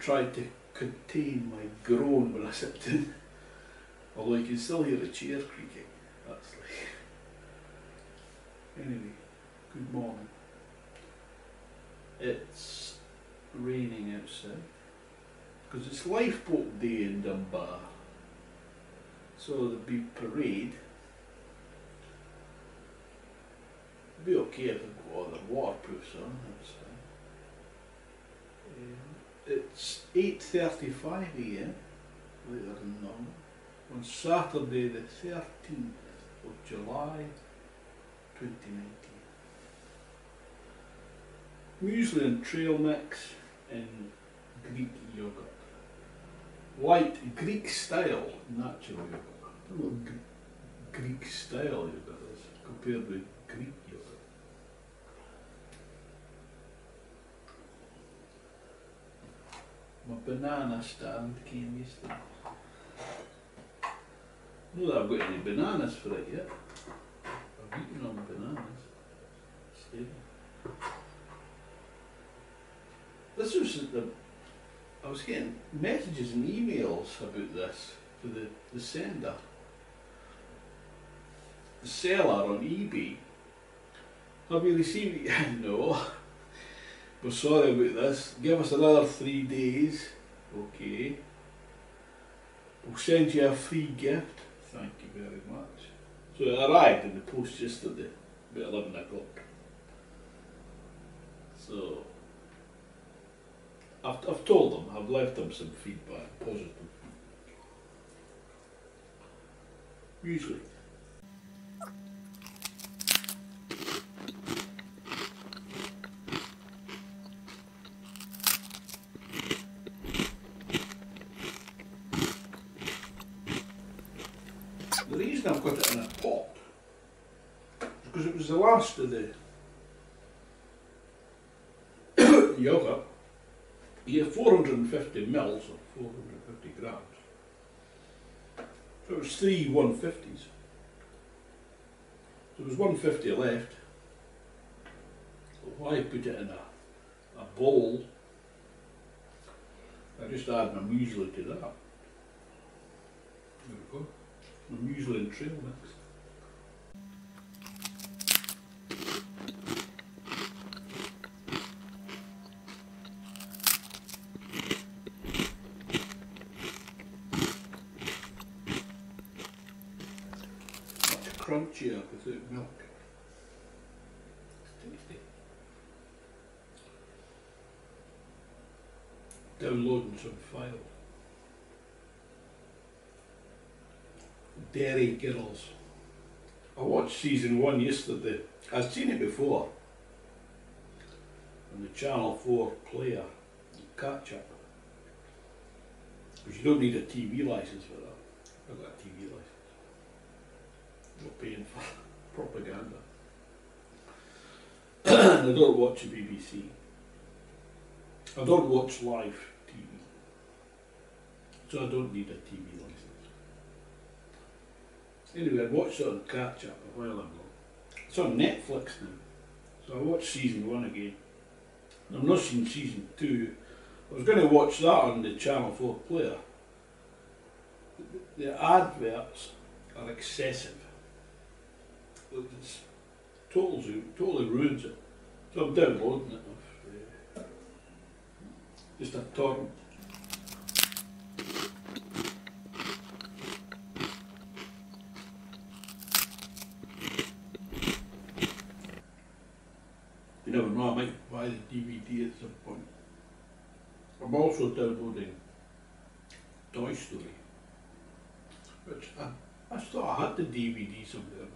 tried to contain my groan when I slipped in. Although you can still hear the chair creaking. That's like... Anyway, good morning. It's raining outside. Because it's lifeboat day in Dunbar. So there'll be parade. It'll be okay if I've got other waterproofs on, that's fine. It's 8:35 AM, later than normal, on Saturday the 13th of July 2019. Muesli and trail mix and Greek yoghurt. White Greek style natural yoghurt. I don't know what Greek style yoghurt is compared with Greek yoghurt. My banana stand came yesterday. Not that I've got any bananas for it yet. I've eaten on bananas. Still. This was the... I was getting messages and emails about this for the sender. The seller on eBay. Have you received it? No. We're sorry about this. Give us another 3 days. Okay. We'll send you a free gift. Thank you very much. So it arrived in the post yesterday, about 11 o'clock. So, I've told them, I've left them some feedback, positive feedback. Usually. The reason I've got it in a pot is because it was the last of the yoghurt. You have 450 mils or 450 grams. So it was 3 150s. So there was 150 left. So why put it in a bowl? I just add my muesli to that. There we go. My muesli and trail mix. Crunchier without milk. It's tasty. Downloading some file. Derry Girls. I watched season 1 yesterday. I'd seen it before on the Channel 4 player, catch up. Because you don't need a TV licence for that. I've got a TV licence. Not paying for propaganda. I don't watch the BBC. I don't watch live TV. So I don't need a TV licence. Anyway, I watched it on catch up a while ago. It's on Netflix now. So I watched season 1 again. I've not seen season 2. I was going to watch that on the Channel 4 player. The adverts are excessive. It's totally ruins it. So I'm downloading it off just a torrent. You never know, I might buy the DVD at some point. I'm also downloading Toy Story, which I thought I had the DVD somewhere.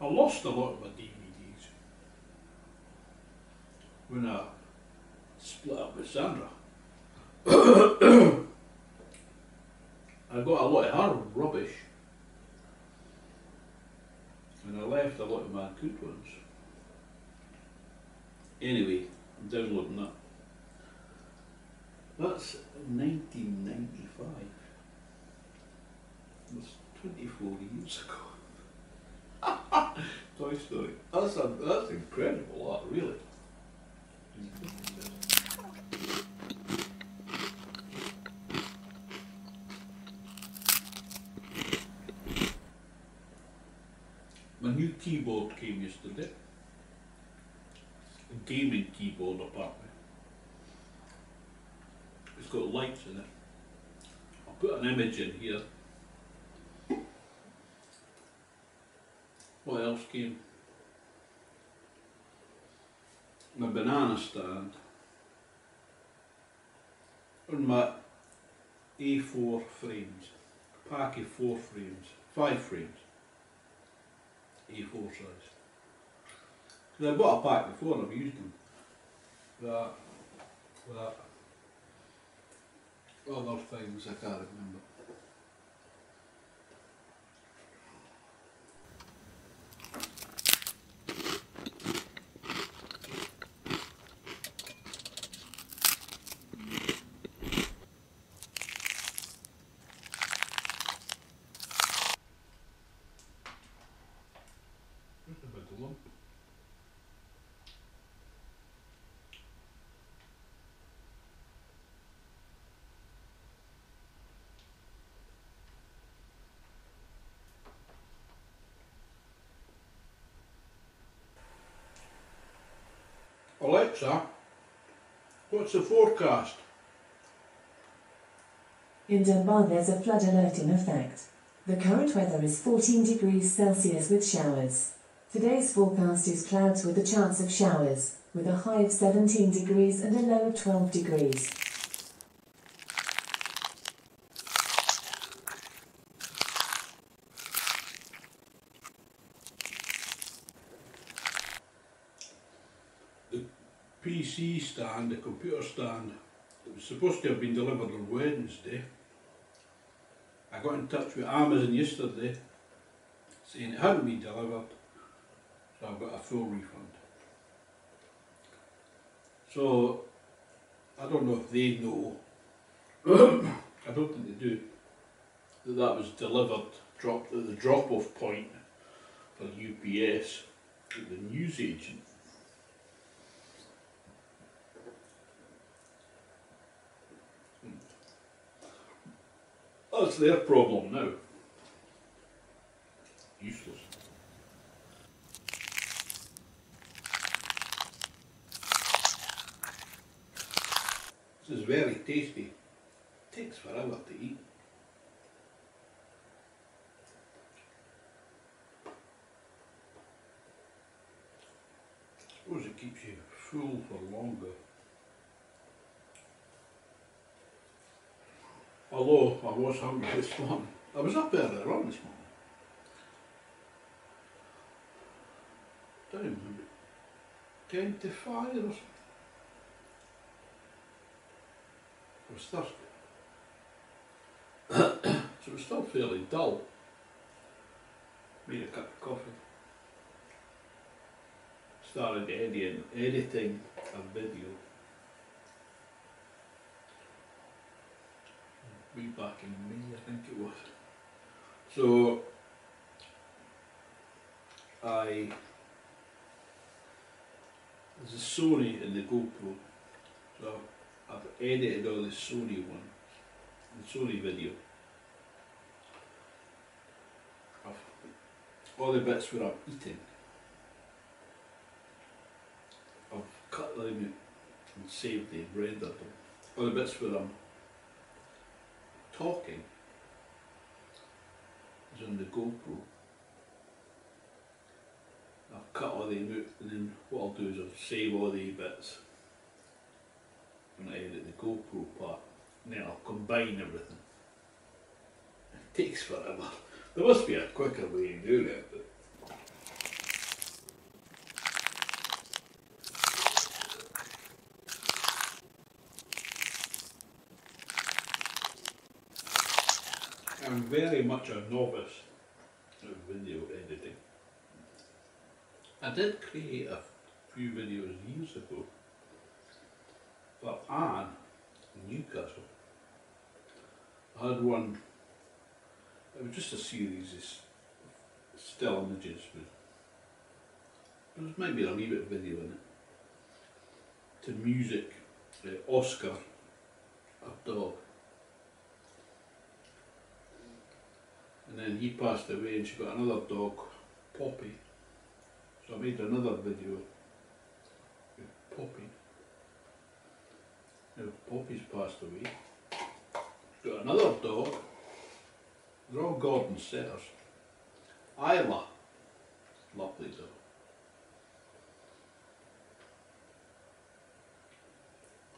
I lost a lot of my DVDs when I split up with Sandra. I got a lot of her rubbish and I left a lot of my good ones. Anyway, I'm downloading that. That's 1995. That's 24 years ago. Toy Story. That's incredible, really. A new keyboard came yesterday. A gaming keyboard apparently. It's got lights in it. I'll put an image in here. What else came? My banana stand. And my A4 frames. A pack of 5 frames. A4 size. Because I bought a pack before and I've used them. That. Other things I can't remember. Alexa, what's the forecast? In Dunbar there's a flood alert in effect. The current weather is 14 degrees Celsius with showers. Today's forecast is clouds with a chance of showers, with a high of 17 degrees and a low of 12 degrees. PC stand, the computer stand, it was supposed to have been delivered on Wednesday. I got in touch with Amazon yesterday saying it hadn't been delivered, so I've got a full refund. So I don't know if they know, I don't think they do, that that was delivered, dropped at the drop-off point for UPS at the newsagent. That's their problem now. Useless. This is very tasty. Takes forever to eat. I suppose it keeps you full for longer. Although I was hungry this morning. I was up earlier on this morning. Don't even remember. 10 to 5 or something. I was thirsty. So it was still fairly dull. Made a cup of coffee. Started editing a video. Back in May, I think it was. So there's a Sony in the GoPro, so I've edited all the Sony one, the Sony video. All the bits where I'm eating, I've cut them and saved them, rendered them. All the bits where I'm talking is on the GoPro. I've cut all the out, and then what I'll do is I'll save all the bits when I edit the GoPro part, and then I'll combine everything. It takes forever. There must be a quicker way to do that, but I'm very much a novice at video editing. I did create a few videos years ago for Anne in Newcastle. I had one, it was just a series of still images with, there was maybe a wee bit of video in it, to music, Oscar, a dog. And then he passed away and she got another dog, Poppy. I made another video with Poppy. Now Poppy's passed away. Got another dog. They're all Gordon Setters. Isla. Lovely dog.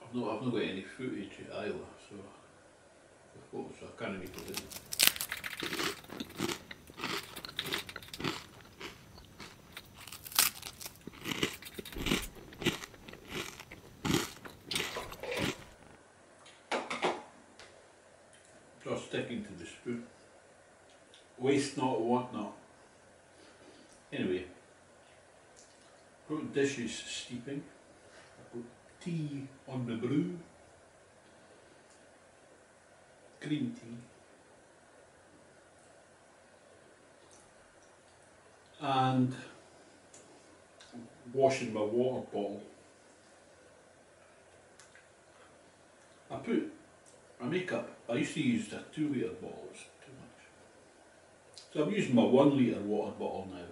I've not got any footage at Isla, so of course I can't even put it in. Just sticking to the spoon. Waste not, want not. Anyway, I've got dishes steeping. I've got tea on the brew. Green tea. And washing my water bottle. I put my makeup, I used to use the 2 litre bottle, it's too much. So I'm using my 1 litre water bottle now.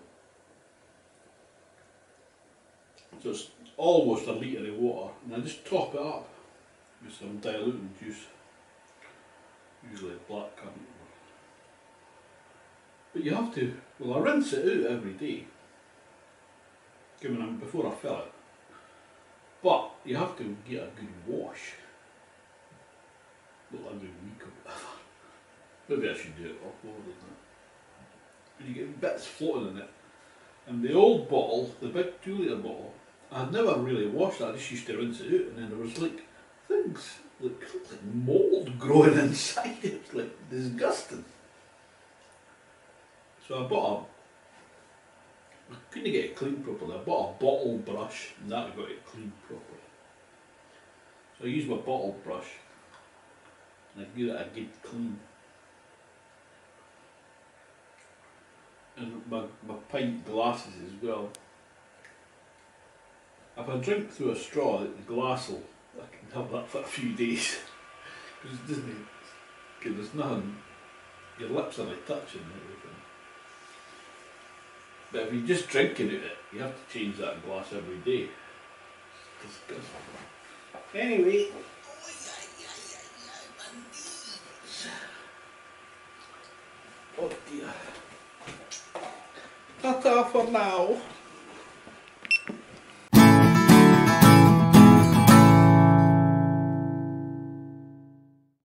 So it's almost a litre of water, and I just top it up with some diluting juice, usually blackcurrant. But you have to, well, I rinse it out every day, before I fill it, but you have to get a good wash. Not every week or whatever. Maybe I should do it offload, isn't it? And you get bits floating in it. And the old bottle, the big 2 litre bottle, I'd never really washed that, I just used to rinse it out, and then there was like things, like mould growing inside it. It was like disgusting. So I bought I couldn't get it cleaned properly. I bought a bottle brush, and that got it cleaned properly. So I used my bottle brush. I give it a good clean. And my pint glasses as well. If I drink through a straw, the glass will, I can have that for a few days. Because it doesn't, because there's nothing, your lips are like touching and everything. But if you're just drinking it, you have to change that glass every day. It's disgusting. Anyway. Oh dear. Ta-ta for now.